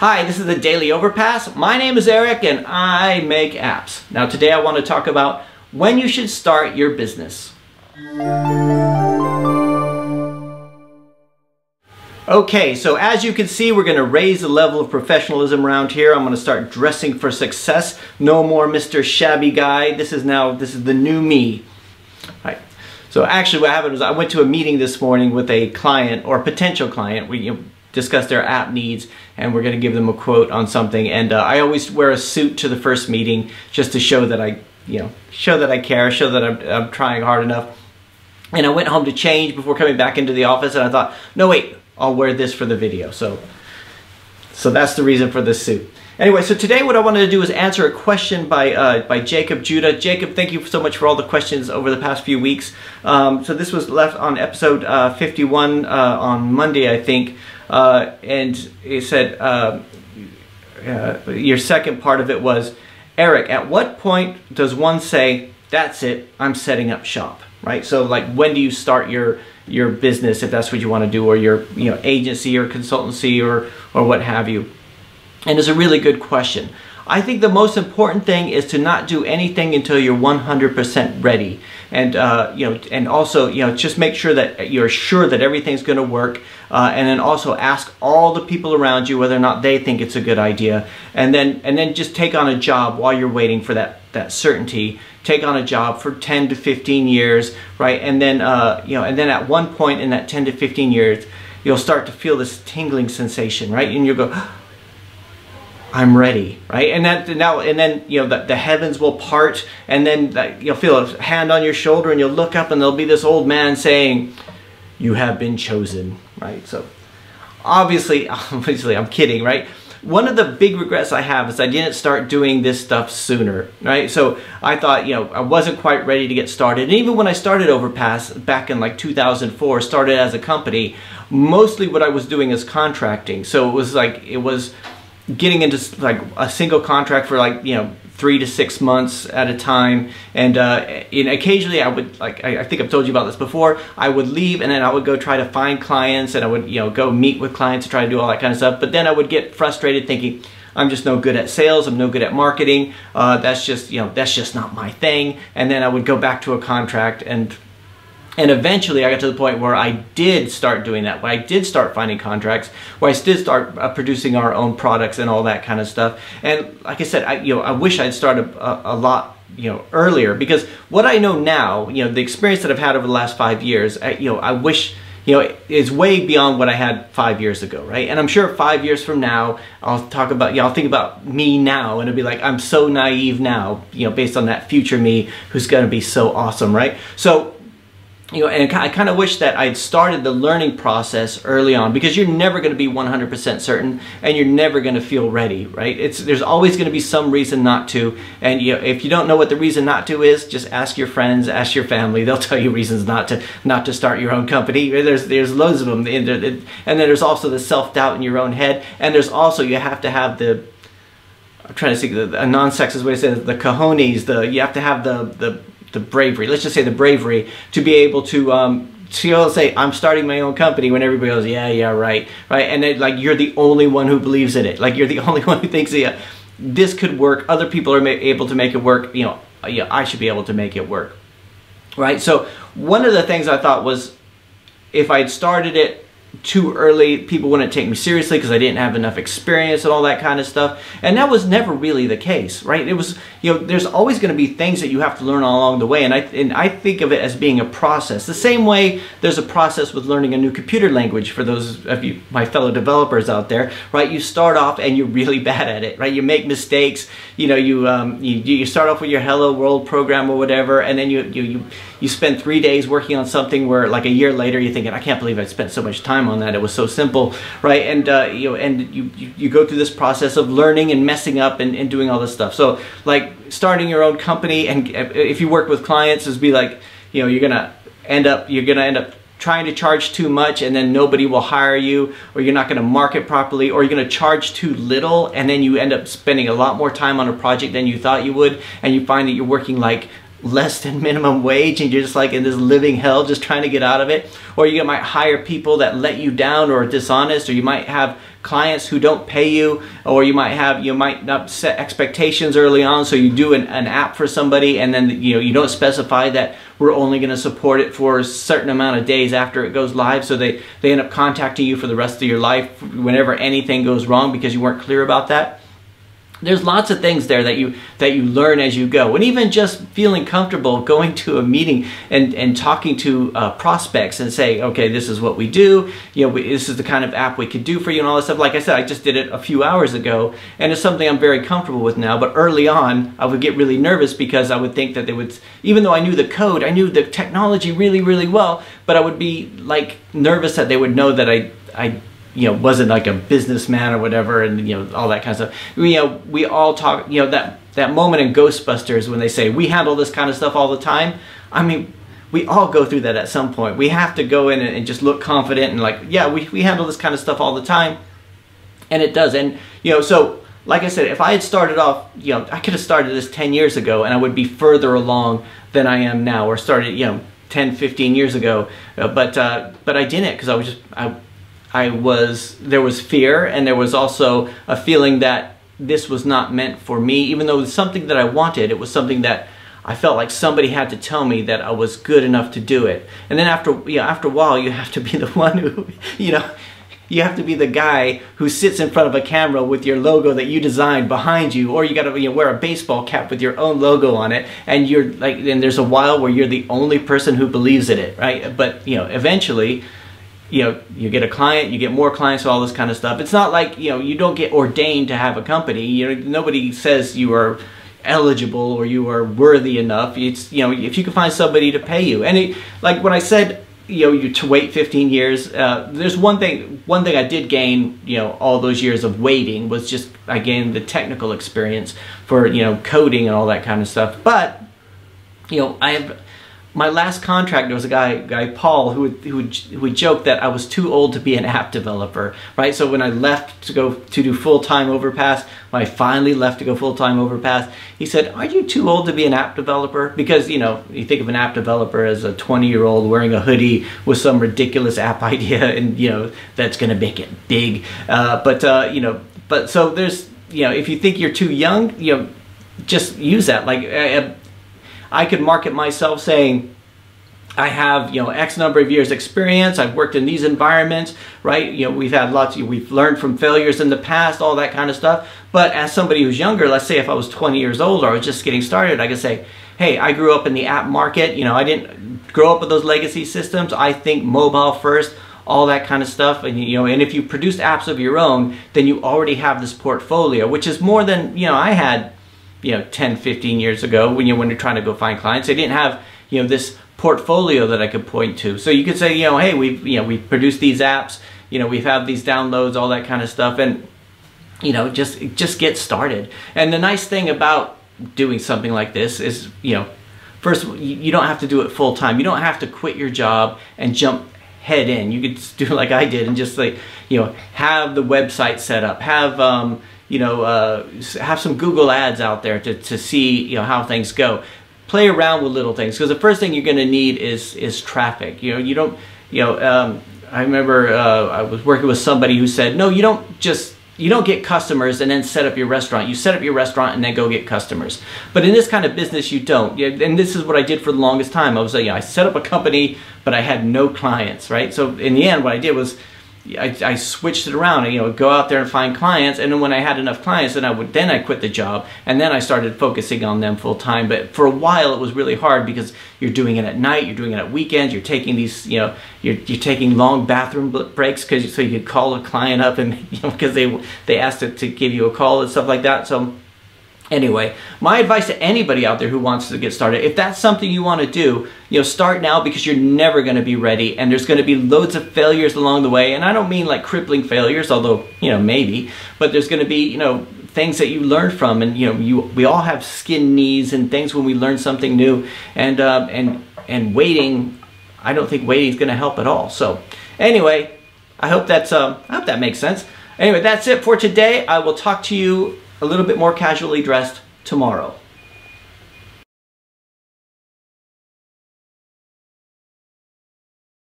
Hi, this is The Daily Overpass. My name is Eric and I make apps. Now today I want to talk about when you should start your business. Okay, so as you can see, we're going to raise the level of professionalism around here. I'm going to start dressing for success. No more Mr. Shabby Guy. This is the new me. All right. So actually what happened was I went to a meeting this morning with a client or a potential client. We discuss their app needs and we're going to give them a quote on something, and I always wear a suit to the first meeting just to show that I care, show that I'm trying hard enough. And I went home to change before coming back into the office, and I thought, no wait, I'll wear this for the video. So that's the reason for this suit. Anyway, so today what I wanted to do is answer a question by Jacob Judah. Jacob, thank you so much for all the questions over the past few weeks. So this was left on episode 51 on Monday, I think. And he said, your second part of it was, Eric, at what point does one say, that's it, I'm setting up shop, right? So like, when do you start your business, if that's what you want to do, or your agency or consultancy or what have you? And it's a really good question. I think the most important thing is to not do anything until you're 100% ready, and also just make sure that you're sure that everything's going to work, and then also ask all the people around you whether or not they think it's a good idea, and then just take on a job while you're waiting for that certainty. Take on a job for 10 to 15 years, right? And then and then at one point in that 10 to 15 years, you'll start to feel this tingling sensation, right? And you'll go, I'm ready, right? And then the heavens will part, and then you'll feel a hand on your shoulder, and you'll look up, and there'll be this old man saying, "You have been chosen," right? So, obviously, I'm kidding, right? One of the big regrets I have is I didn't start doing this stuff sooner, right? So I thought, I wasn't quite ready to get started. And even when I started Overpass back in like 2004, started as a company, mostly what I was doing is contracting. So it was getting into like a single contract for like 3 to 6 months at a time, and occasionally I would, like, I think I've told you about this before, I would leave and then I would go try to find clients, and I would go meet with clients to try to do all that kind of stuff, but then I would get frustrated thinking, I'm just no good at sales, I'm no good at marketing, that's just not my thing, and then I would go back to a contract, and eventually I got to the point where I did start doing that, where I did start finding contracts, where I did start producing our own products and all that kind of stuff. And like I said, I wish I'd started a lot earlier, because what I know now, the experience that I've had over the last 5 years, I wish, it's way beyond what I had 5 years ago, right? And I'm sure 5 years from now, I'll talk about, I'll think about me now, and it'll be like, I'm so naive now, based on that future me who's gonna be so awesome, right? So, and I kind of wish that I'd started the learning process early on, because you're never going to be 100% certain, and you're never going to feel ready, right? There's always going to be some reason not to, and if you don't know what the reason not to is, just ask your friends, ask your family. They'll tell you reasons not to start your own company. There's loads of them, and then there's also the self-doubt in your own head, and there's also, you have to have the, I'm trying to think of a non-sexist way to say it, the cojones. You have to have the bravery, let's just say the bravery, to be able to say, I'm starting my own company, when everybody goes, yeah, right? And then, like, you're the only one who believes in it. Like, you're the only one who thinks, yeah, this could work, other people are able to make it work, yeah, I should be able to make it work, right? So one of the things I thought was, if I'd started it too early, people wouldn't take me seriously because I didn't have enough experience and all that kind of stuff. And that was never really the case, right? It was, there's always going to be things that you have to learn along the way. And I think of it as being a process. The same way there's a process with learning a new computer language, for those of you, my fellow developers out there, right? You start off and you're really bad at it, right? You make mistakes, you start off with your hello world program or whatever, and then you spend 3 days working on something where, like, a year later you're thinking, I can't believe I spent so much time on that, it was so simple, right? And you go through this process of learning and messing up and doing all this stuff. So, like, starting your own company, and if you work with clients, is be like, you're gonna end up trying to charge too much, and then nobody will hire you, or you're not gonna market properly, or you're gonna charge too little, and then you end up spending a lot more time on a project than you thought you would, and you find that you're working like less than minimum wage, and you're just like in this living hell just trying to get out of it. Or you might hire people that let you down or are dishonest, or you might have clients who don't pay you, or you might not set expectations early on, so you do an app for somebody and then you don't specify that we're only going to support it for a certain amount of days after it goes live, so they end up contacting you for the rest of your life whenever anything goes wrong because you weren't clear about that. There's lots of things there that you learn as you go. And even just feeling comfortable going to a meeting and talking to prospects and saying, okay, this is what we do, this is the kind of app we could do for you and all this stuff. Like I said, I just did it a few hours ago and it's something I'm very comfortable with now. But early on, I would get really nervous because I would think that they would, even though I knew the code, I knew the technology really, really well, but I would be like nervous that they would know that I wasn't like a businessman or whatever, and all that kind of stuff. We all talk, that moment in Ghostbusters when they say, we handle this kind of stuff all the time. I mean, we all go through that at some point. We have to go in and just look confident and like, yeah, we handle this kind of stuff all the time. And it does. And, so like I said, if I had started off, I could have started this 10 years ago and I would be further along than I am now, or started, 10, 15 years ago. But I didn't, because I was just, there was fear, and there was also a feeling that this was not meant for me. Even though it was something that I wanted, it was something that I felt like somebody had to tell me that I was good enough to do it. And then after a while, you have to be the one who, you have to be the guy who sits in front of a camera with your logo that you designed behind you, or you got to wear a baseball cap with your own logo on it, and you're like, and there's a while where you're the only person who believes in it, right? But eventually, you get a client, you get more clients, all this kind of stuff. It's not like, you don't get ordained to have a company. Nobody says you are eligible or you are worthy enough. It's, if you can find somebody to pay you. And like when I said, you to wait 15 years, there's one thing I did gain, all those years of waiting was just, I gained the technical experience for, coding and all that kind of stuff. But, my last contract, there was a guy Paul, who would joke that I was too old to be an app developer, right? So when I left to go to do full-time Overpass, when I finally left to go full-time Overpass, he said, aren't you too old to be an app developer? Because, you think of an app developer as a 20-year-old wearing a hoodie with some ridiculous app idea and, that's going to make it big. But so there's, if you think you're too young, just use that. Like, I could market myself saying, I have, X number of years experience, I've worked in these environments, right? We've had we've learned from failures in the past, all that kind of stuff. But as somebody who's younger, let's say if I was 20 years old or I was just getting started, I could say, hey, I grew up in the app market. I didn't grow up with those legacy systems. I think mobile first, all that kind of stuff. And, and if you produce apps of your own, then you already have this portfolio, which is more than, I had, 10, 15 years ago when you're trying to go find clients. They didn't have, this portfolio that I could point to. So you could say, hey, we've produced these apps, we've had these downloads, all that kind of stuff. And, just get started. And the nice thing about doing something like this is, first, you don't have to do it full time. You don't have to quit your job and jump head in. You could do like I did and just like, have the website set up, have, have some Google ads out there to see, how things go. Play around with little things, because the first thing you're going to need is traffic. You don't, I remember I was working with somebody who said, no, you don't get customers and then set up your restaurant. You set up your restaurant and then go get customers. But in this kind of business, you don't. And this is what I did for the longest time. I was like, I set up a company, but I had no clients, right? So in the end, what I did was, I switched it around and, go out there and find clients. And then when I had enough clients, then I quit the job, and then I started focusing on them full time. But for a while it was really hard, because you're doing it at night, you're doing it at weekends, you're taking these, you're taking long bathroom breaks so you could call a client up and, because they asked it to give you a call and stuff like that. So anyway, my advice to anybody out there who wants to get started, if that's something you want to do, start now, because you're never going to be ready, and there's going to be loads of failures along the way. And I don't mean like crippling failures, although, maybe, but there's going to be, things that you learn from, and, we all have skin knees and things when we learn something new, and waiting, I don't think waiting is going to help at all. So anyway, I hope that makes sense. Anyway, that's it for today. I will talk to you a little bit more casually dressed tomorrow.